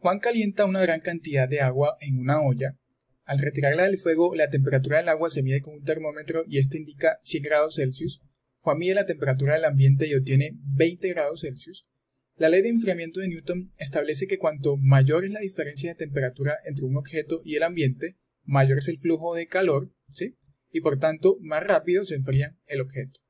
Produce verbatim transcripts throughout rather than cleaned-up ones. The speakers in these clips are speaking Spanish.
Juan calienta una gran cantidad de agua en una olla. Al retirarla del fuego, la temperatura del agua se mide con un termómetro y este indica cien grados Celsius. Juan mide la temperatura del ambiente y obtiene veinte grados Celsius. La ley de enfriamiento de Newton establece que cuanto mayor es la diferencia de temperatura entre un objeto y el ambiente, mayor es el flujo de calor, ¿sí? Y por tanto, más rápido se enfría el objeto.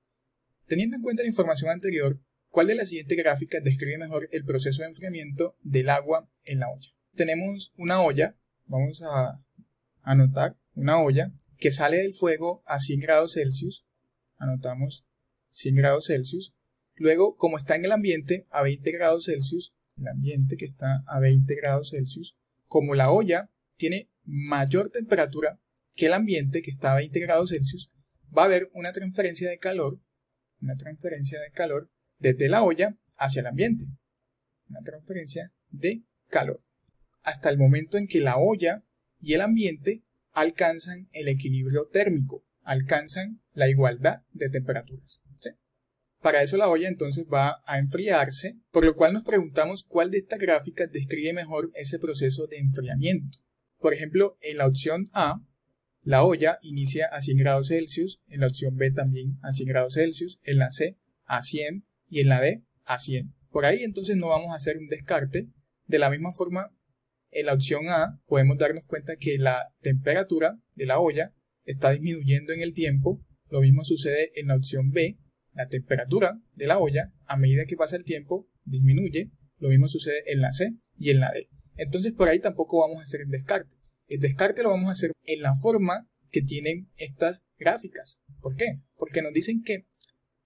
Teniendo en cuenta la información anterior, ¿cuál de las siguientes gráficas describe mejor el proceso de enfriamiento del agua en la olla? Tenemos una olla, vamos a anotar, una olla que sale del fuego a cien grados Celsius, anotamos cien grados Celsius, luego como está en el ambiente a veinte grados Celsius, el ambiente que está a veinte grados Celsius, como la olla tiene mayor temperatura que el ambiente que está a veinte grados Celsius, va a haber una transferencia de calor, una transferencia de calor, desde la olla hacia el ambiente, una transferencia de calor, hasta el momento en que la olla y el ambiente alcanzan el equilibrio térmico, alcanzan la igualdad de temperaturas, ¿sí? Para eso la olla entonces va a enfriarse, por lo cual nos preguntamos cuál de estas gráficas describe mejor ese proceso de enfriamiento. Por ejemplo, en la opción A, la olla inicia a cien grados Celsius, en la opción B también a cien grados Celsius, en la C a cien y en la D a cien. Por ahí entonces no vamos a hacer un descarte. De la misma forma, en la opción A podemos darnos cuenta que la temperatura de la olla está disminuyendo en el tiempo. Lo mismo sucede en la opción B. La temperatura de la olla a medida que pasa el tiempo disminuye. Lo mismo sucede en la C y en la D. Entonces por ahí tampoco vamos a hacer el descarte. El descarte lo vamos a hacer en la forma que tienen estas gráficas. ¿Por qué? Porque nos dicen que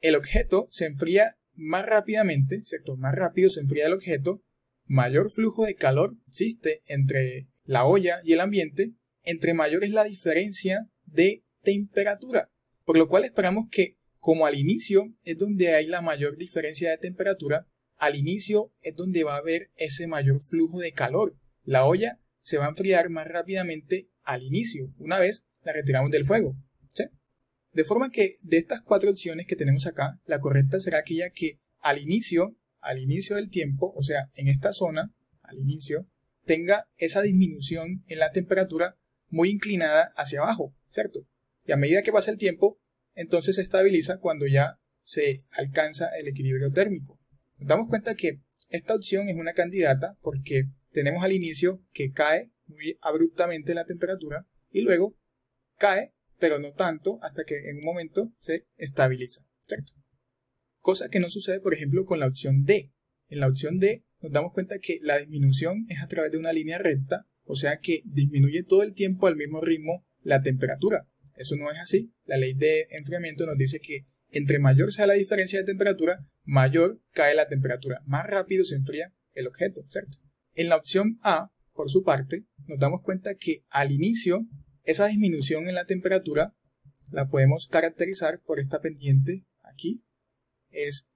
el objeto se enfría más rápidamente, ¿cierto? Más rápido se enfría el objeto, mayor flujo de calor existe entre la olla y el ambiente, entre mayor es la diferencia de temperatura. Por lo cual esperamos que, como al inicio es donde hay la mayor diferencia de temperatura, al inicio es donde va a haber ese mayor flujo de calor. La olla se va a enfriar más rápidamente al inicio, una vez la retiramos del fuego, ¿sí? De forma que de estas cuatro opciones que tenemos acá, la correcta será aquella que al inicio, al inicio del tiempo, o sea, en esta zona, al inicio, tenga esa disminución en la temperatura muy inclinada hacia abajo, ¿cierto? Y a medida que pasa el tiempo, entonces se estabiliza cuando ya se alcanza el equilibrio térmico. Nos damos cuenta que esta opción es una candidata porque tenemos al inicio que cae muy abruptamente la temperatura y luego cae, pero no tanto, hasta que en un momento se estabiliza, ¿cierto? Cosa que no sucede, por ejemplo, con la opción D. En la opción D nos damos cuenta que la disminución es a través de una línea recta, o sea que disminuye todo el tiempo al mismo ritmo la temperatura. Eso no es así. La ley de enfriamiento nos dice que entre mayor sea la diferencia de temperatura, mayor cae la temperatura, más rápido se enfría el objeto, ¿cierto? En la opción A, por su parte, nos damos cuenta que al inicio esa disminución en la temperatura la podemos caracterizar por esta pendiente aquí. Es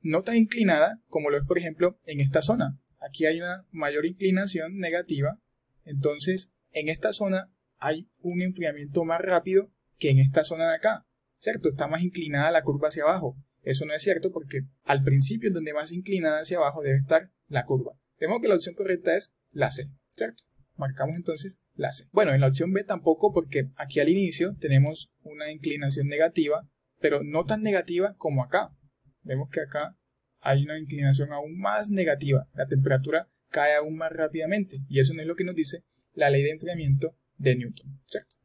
no tan inclinada como lo es, por ejemplo, en esta zona. Aquí hay una mayor inclinación negativa. Entonces, en esta zona hay un enfriamiento más rápido que en esta zona de acá, ¿cierto? Está más inclinada la curva hacia abajo. Eso no es cierto porque al principio es donde más inclinada hacia abajo debe estar la curva. Vemos que la opción correcta es la C, ¿cierto? Marcamos entonces la C. Bueno, en la opción B tampoco, porque aquí al inicio tenemos una inclinación negativa, pero no tan negativa como acá. Vemos que acá hay una inclinación aún más negativa. La temperatura cae aún más rápidamente y eso no es lo que nos dice la ley de enfriamiento de Newton, ¿cierto?